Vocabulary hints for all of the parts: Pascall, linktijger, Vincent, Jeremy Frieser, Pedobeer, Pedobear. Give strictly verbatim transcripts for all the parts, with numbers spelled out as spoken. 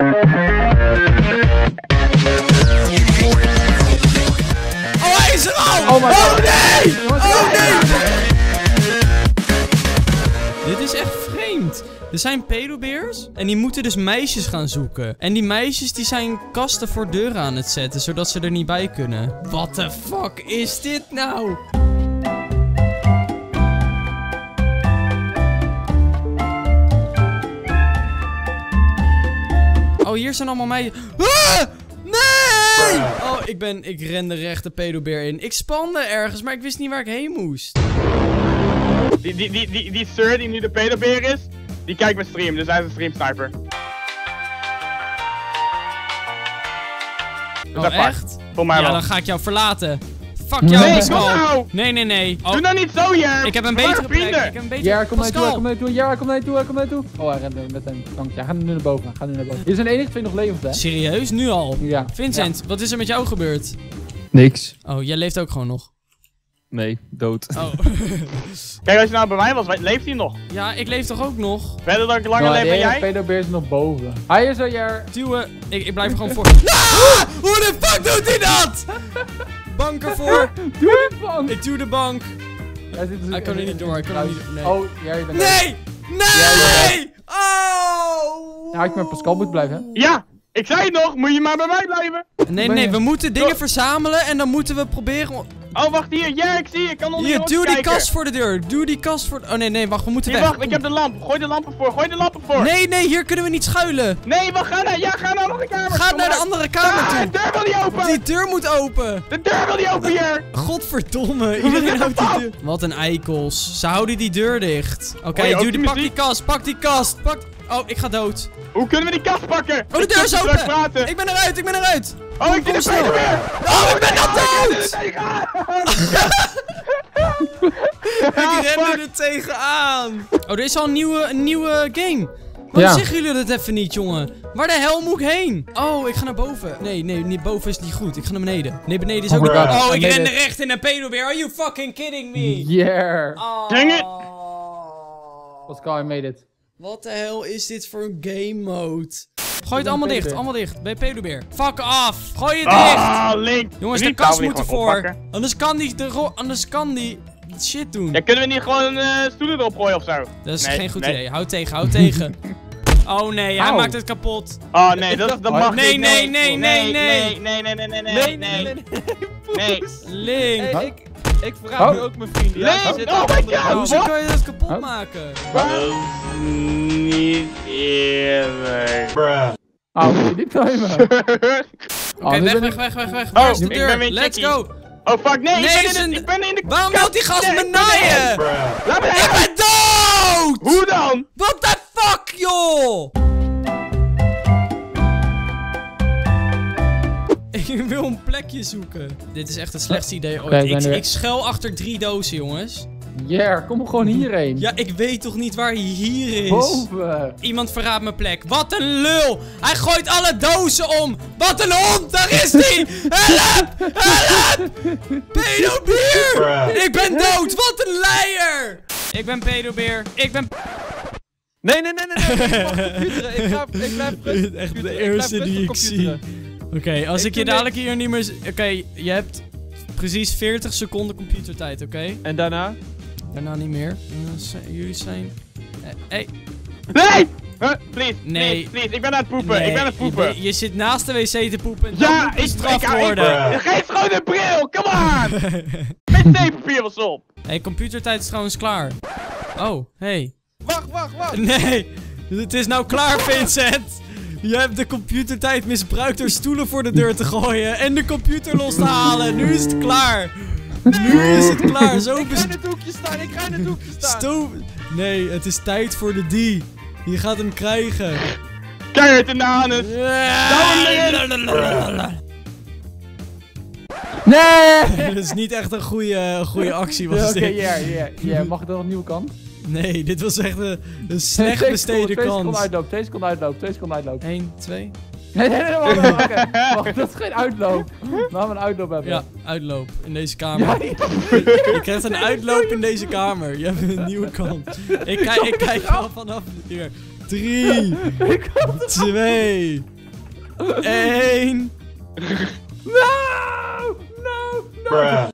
Oh, hij is er al! Oh, oh nee! Oh nee! Dit is echt vreemd. Er zijn pedobears en die moeten dus meisjes gaan zoeken. En die meisjes die zijn kasten voor deuren aan het zetten, zodat ze er niet bij kunnen. What the fuck is dit nou? Oh, hier zijn allemaal meisjes. Ah! Nee! Oh, ik ben... Ik rende recht de pedobeer in. Ik spande ergens, maar ik wist niet waar ik heen moest. Die, die, die, die, die sir die nu de pedobeer is, die kijkt mijn stream. Dus hij is een streamsniper. Oh, dat echt? Voor mij ja, wel. Dan ga ik jou verlaten. Fuck jou, nee, Pascall. Nou. Nee, nee, nee. Oh. Doe nou niet zo, Jer. Ik heb een betere plek. Ik heb een betere... Jer, kom naar je toe, kom naar je toe. Jer, kom naar je toe, kom naar je toe. Oh, hij rent met een tankje. Ja, ga nu naar boven, ga nu naar boven. Hier zijn de enige twee nog levend, hè? Serieus? Nu al? Ja. Vincent, ja. Wat is er met jou gebeurd? Niks. Oh, jij leeft ook gewoon nog? Nee, dood. Oh. Kijk, als je nou bij mij was, leeft hij nog? Ja, ik leef toch ook nog? Verder dan ik langer nou, leef dan jij? Pedobeer is nog boven. Hij is er, Jer. Duwen. Ik, ik blijf gewoon voor... Ah! Hoe de fuck doet hij dat? Bank ervoor. Doe de bank. Ik doe de bank. Hij ja, kan er niet door. Ik kan er niet door. Nee. Oh, ja, je bent nee! Nee! Ja, ja. Oh! Nou, ik met Pascall moet blijven, hè? Ja! Ik zei het nog! Moet je maar bij mij blijven! Nee, nee, we moeten dingen verzamelen en dan moeten we proberen... Oh, wacht hier! Ja, ik zie je! Ik kan onder hier, doe kijken. Die kast voor de deur! Doe die kast voor... Oh, nee, nee, wacht, we moeten hier, weg. Wacht, ik heb de lamp! Gooi de lampen voor! Gooi de lampen voor! Nee, nee, hier kunnen we niet schuilen! Nee, wacht, ga naar... Ja, ga naar de andere kamer! Ga naar de andere kamer toe! De deur wil niet open! Die deur moet open! De deur wil niet open hier! Godverdomme, iedereen houdt die deur... Wat een eikels. Ze houden die deur dicht. Oké, okay, oh, pak die kast, pak die kast, pak... Oh, ik ga dood. Hoe kunnen we die kast pakken? Oh, de deur is open! Ik ben eruit, ik ben eruit! Oh, ik ben er weer! Oh, ik ben al dood! Ik rende er tegenaan! Oh, er is al een nieuwe, een nieuwe game. Waarom zeggen jullie dat even niet, jongen? Waar de hel moet ik heen? Oh, ik ga naar boven. Nee, nee, niet boven is niet goed. Ik ga naar beneden. Nee, beneden is ook niet goed. Oh, ik rende recht in een pedobeer. Are you fucking kidding me? Yeah. Dang it! Pascall, I made it. Wat de hel is dit voor een game mode? Gooi het allemaal dicht, allemaal dicht. Bij Pedobear. Fuck off. Gooi het dicht. Ah, Link. Jongens, de kast moet ervoor. Anders kan die de anders kan die shit doen. Ja, kunnen we niet gewoon uh, stoelen erop gooien of zo? Dat is nee, geen goed nee. idee. Houd tegen, houd tegen. Oh nee, hij Ow. maakt het kapot. Oh nee, dat, dat mag nee, niet. Nee, nee, nee, nee, nee, nee, nee, nee, nee, nee, nee, nee, nee, nee, nee, nee, Ik vraag oh. nu ook mijn vrienden. Ja, Link, oh my god! Hoezo kan je dat kapot oh. maken? Dat is niet eerlijk. Bruh. Oh, die timer. Oké, okay, weg, weg, weg, weg, weg. Waar is de deur? Let's go! Oh fuck, nee! nee ik, ben in de, ik ben in de. Waarom wil die gast nee, me naaien? Laat me ik ben dood! Hoe dan? What the fuck, joh! Ik wil een plekje zoeken. Dit is echt het slechtste idee ooit. Ik, ik schuil achter drie dozen, jongens. Yeah, kom gewoon hierheen. Ja, ik weet toch niet waar hij hier is. Boven. Iemand verraadt mijn plek. Wat een lul. Hij gooit alle dozen om. Wat een hond. Daar is hij. Help. Help. Pedobeer. Ik ben dood. Wat een leier. Ik ben pedobeer. Ik ben... Nee, nee, nee, nee. nee. Ik mag computeren. Ik ga... Ik blijf... Echt computeren. De eerste die ik zie. Oké, okay, als ik, ik je dadelijk niks. hier niet meer... Oké, okay, je hebt precies veertig seconden computertijd, oké? Okay? En daarna? Daarna niet meer. Jullie zijn... Hey! Nee! Huh? Please, nee. please, please, ik ben aan het poepen, nee. ik ben aan het poepen. Je, je zit naast de wc te poepen en ja, moet je straf ik, worden. Ja, ik... Geef gewoon een bril, come on! Met theepapier was op! Hey, computertijd is trouwens klaar. Oh, hey. Wacht, wacht, wacht! Nee, het is nou klaar, Vincent! Je hebt de computertijd misbruikt door stoelen voor de deur te gooien en de computer los te halen. Nu is het klaar. Nee. Nu is het klaar. Zo ik ga in het hoekje staan. Ik ga in het hoekje staan. Sto nee, het is tijd voor de die. Je gaat hem krijgen. Keihard in de anus. Yeah. Nee. Dat is niet echt een goede, goede actie was dit. Oké, ja, ja, ja. Mag ik dan opnieuw kant? Nee, dit was echt een, een slecht nee, besteden kans. Twee seconden uitloop, twee seconden uitloop, twee seconden uitloop. Eén, twee. Nee, nee, nee, wacht, wacht, wacht, wacht, dat is geen uitloop. Laten we een uitloop hebben. Ja, uitloop in deze kamer. Ja, ja. Je krijgt een uitloop in deze kamer. Je hebt een nieuwe kans. Ik kijk, ik kijk al vanaf de deur. drie, twee, één. No, no, no.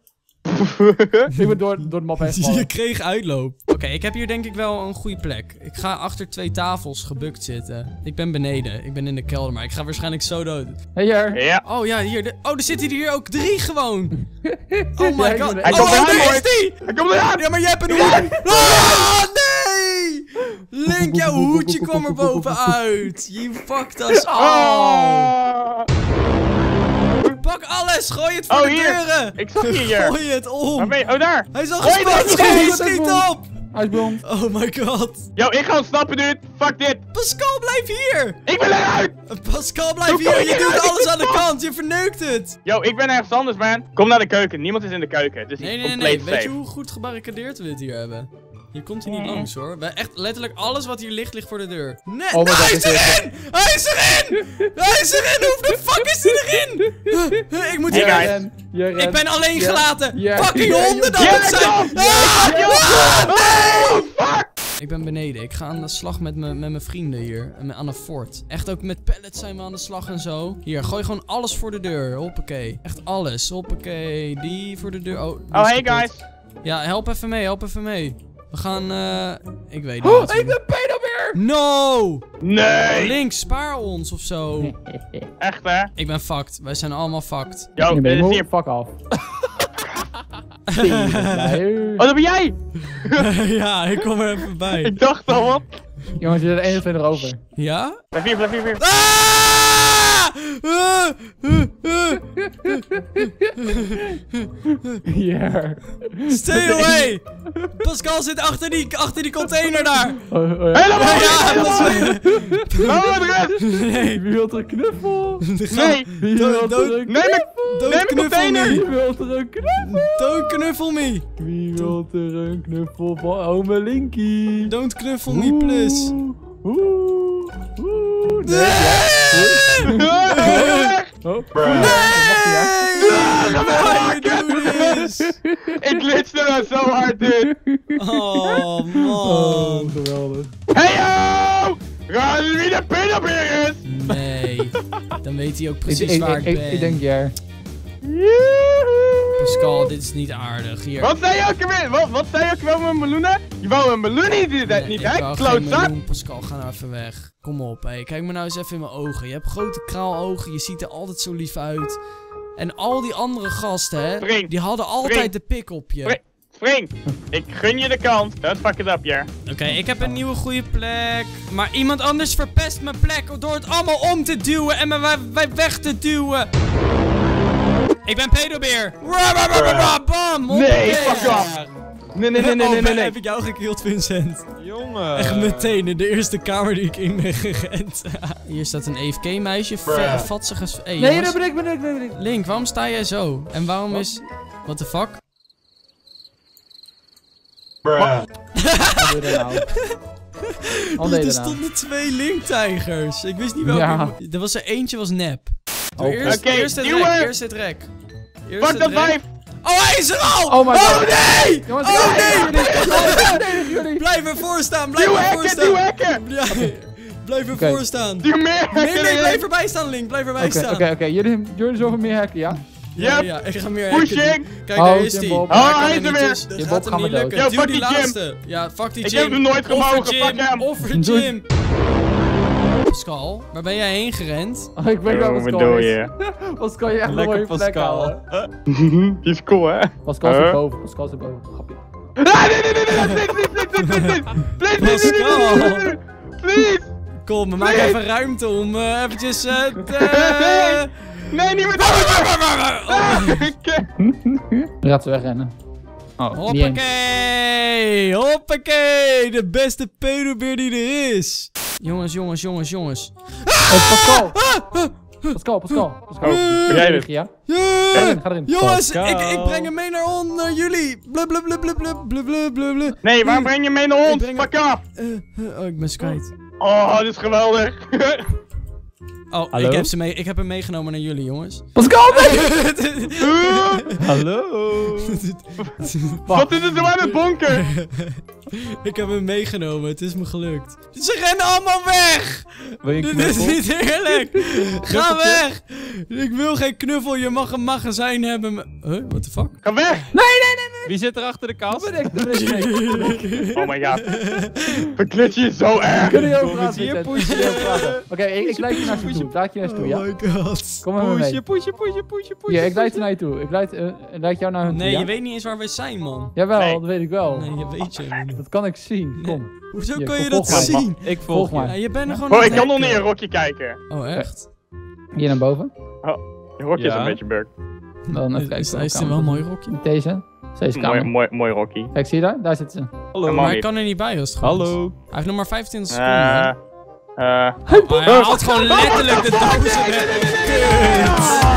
Ik ben door, door de map heen gevallen. Je kreeg uitloop. Oké, okay, ik heb hier denk ik wel een goede plek. Ik ga achter twee tafels gebukt zitten. Ik ben beneden. Ik ben in de kelder, maar ik ga waarschijnlijk zo dood. Hey, hier. Ja. Oh ja, hier. De... Oh, er zitten hier ook drie gewoon. Oh my god. Hij oh, komt oh, daar is die. Hij komt eraan. Ja, maar jij hebt een hoed. Ah, nee. Link, jouw hoedje kwam er bovenuit. You fucked us all. Pak alles, gooi het voor oh, de hier. Deuren! Ik zag je hier! Gooi het om! Waarmee? Oh, daar! Hij is al gespot! Schiet op! Hij is blond! Oh my god! Yo, ik ga ontsnappen nu! Fuck dit! Pascall, blijf hier! Ik ben eruit! Pascall, blijf Doe, hier! Je doet uit. Alles aan de kant! Je verneukt het! Yo, ik ben ergens anders, man! Kom naar de keuken, niemand is in de keuken. Dus nee, nee, nee, nee. Weet safe. Je hoe goed gebarricadeerd we het hier hebben? Hier komt hij niet langs hoor. Wij echt letterlijk alles wat hier ligt, ligt voor de deur. Nee, oh, nou, hij is erin! Hij is erin! Hij is erin! Hoe de fuck is hij erin? Ik moet hier hey, ren. Ren. Ik ben alleen yeah. gelaten. Yeah. Fucking yeah. honden dat yeah. zijn! Yeah. Ah, yeah. Ah, nee! Oh, fuck! Ik ben beneden. Ik ga aan de slag met mijn vrienden hier. Aan een fort. Echt ook met pallets zijn we aan de slag en zo. Hier, gooi gewoon alles voor de deur. Hoppakee. Echt alles. Hoppakee. Die voor de deur. Oh, oh hey guys. Ja, help even mee. Help even mee. We gaan, eh... Uh, ik weet niet. Oh, ik ben Pedobear! No! Nee! Link, spaar ons of zo. Echt, hè? Ik ben fucked. Wij zijn allemaal fucked. Yo, dit is hier fuck af. Oh, dat ben jij! Ja, ik kom er even bij. Ik dacht al wat. Jongens, je bent er één of twee erover. Ja? Blijf hier, blijf hier, blijf hier. Ah! Uh, uh, uh. Yeah. Stay away! Pascall zit achter die, achter die container daar! Oh, oh ja. Helemaal niet! Ja, nee, wie wil er een knuffel? Nee! Wie wil er een knuffel? Neem een container! Wie wil er een knuffel? Don't knuffel me! Wie wil er een knuffel van ome Linky? Don't knuffel me, plus! Oeh, oeh, nee! Nee! Ik glitste nou zo hard, dude! Oh, man. Oh, geweldig. Hey, yo! Gaan jullie wie de Pedobear is? Nee. Dan weet hij ook precies ik, waar ik, ik, ik ben. Ik denk jij. Pascall, dit is niet aardig. Hier. Wat zei je ook alweer? Wat, wat zei je ook wel met meloenen? Je wou een meloen niet, nee, dat niet, hè? Klootzak! Pascall, ga nou even weg. Kom op, hé. Kijk me nou eens even in mijn ogen. Je hebt grote kraalogen, je ziet er altijd zo lief uit. En al die andere gasten, hè? Spring. Die hadden altijd Spring. de pik op je. Spring. Spring! Ik gun je de kans. Let's fuck it up, yeah. Oké, okay, ik heb een nieuwe goede plek. Maar iemand anders verpest mijn plek door het allemaal om te duwen en me weg te duwen. Ik ben Pedobear! Bam! Nee, fuck off! Nee, nee, nee, nee, nee, nee, nee. Heb ik jou gekillt, Vincent? Jongen. Echt meteen in de eerste kamer die ik in ben gerend. Hier staat een E F K-meisje. Vatsige. Hey, nee, dat ben ik, ben ik, ben ik. Link, waarom sta jij zo? En waarom What? is. What the fuck? Bruh. Wat? Er stonden twee Link-tijgers. Ik wist niet welke. Ja. Er was er eentje, was nep. Oh. Eerst, okay, eerst het rek, eerst het rek. Fuck dat vijf! Oh, hij is er al! Oh, oh nee! Jongens, oh nee! nee, nee. Blijf ervoor staan, blijf ervoor staan! Duw hekken, duw hekken! Blijf ervoor staan! Duw meer hekken! Nee, nee, blijf erbij staan, Link, blijf erbij okay, staan! Oké, okay, oké, okay. jullie, jullie zorgen meer hekken, ja? Ja, yep. ja, ik ga meer Pushing. Hekken. Kijk, daar oh, is hij. Oh, hij is er weer! Je bot gaat me dood. Yo, fuck die Jim! Ja, fuck die Jim! Ik heb hem nooit gemogen, fuck hem! Offer Jim! Pascall, waar ben jij heen gerend? Oh, ik weet wel wat Pascall is. Pascall, je echt een mooie plek halen. Die is cool, hè? Pascall zit boven, Pascall zit boven. Grapje. Ah, nee, nee, nee, nee, nee, nee, nee, nee, Pascall! Please! Kom, we maken even ruimte om uh, eventjes... Uh, nee, niet meer doen! Laten we wegrennen. Oh, hoppakee! Hoppakee! De beste pedobeer die er is! Jongens, jongens, jongens, jongens. Oh, Pascall! Pascall, Pascall. Pascall. Oh, ben jij dit? Ja. Yeah. Ga erin. Jongens, ik, ik breng hem mee naar ons, naar jullie. Blub, blub, blub, blub, blub, blub, blub, blub. Nee, waarom breng je mee naar ons? Fuck af! Oh, ik ben ze kwijt. Oh, dit is geweldig. Oh, ik heb, ze mee, ik heb hem meegenomen naar jullie, jongens. Pascall, nee! Hallo? Wat is het zo aan de bonker? Ik heb hem meegenomen. Het is me gelukt. Ze rennen allemaal weg. Dit is niet eerlijk. Ga weg. Ik wil geen knuffel. Je mag een magazijn hebben. Huh? What the fuck? Ga weg. Nee, nee, nee. nee. Wie zit er achter de kast? Ben ik, ben ik, ben ik. Oh my god. Verklit je zo erg. Kunnen jullie ook praten? Hier, pushen. Oké, ik leid je naar je toe. Laat je naar je toe, ja? Oh my god. Kom maar mee. Pushen, pushen, pushen, pushen. Ja, ik leid je naar je toe. Ik leid, uh, leid jou naar hun toe. Nee, ja? Je weet niet eens waar wij zijn, man. Jawel, nee. Dat weet ik wel. Nee, je weet je. Dat kan ik zien. Kom. Nee. Hoezo je, kan je dat me. zien? Ik volg maar. Ja, je bent er gewoon oh, ik kan nog niet in een rokje kijken. Oh, echt? Hier naar boven. Oh, je rokje ja. is een beetje bug. Dan even kijken. Is, is er wel een mooi rokje? Deze. Deze kamer. Mooi, mooi, mooi rokje. Kijk, zie je daar? Daar zit ze. Hallo. Maar hij kan er niet bij als het Hallo. Goed. Hij heeft nog maar vijfentwintig seconden. Uh, uh, oh, hij haalt gewoon letterlijk de duizend.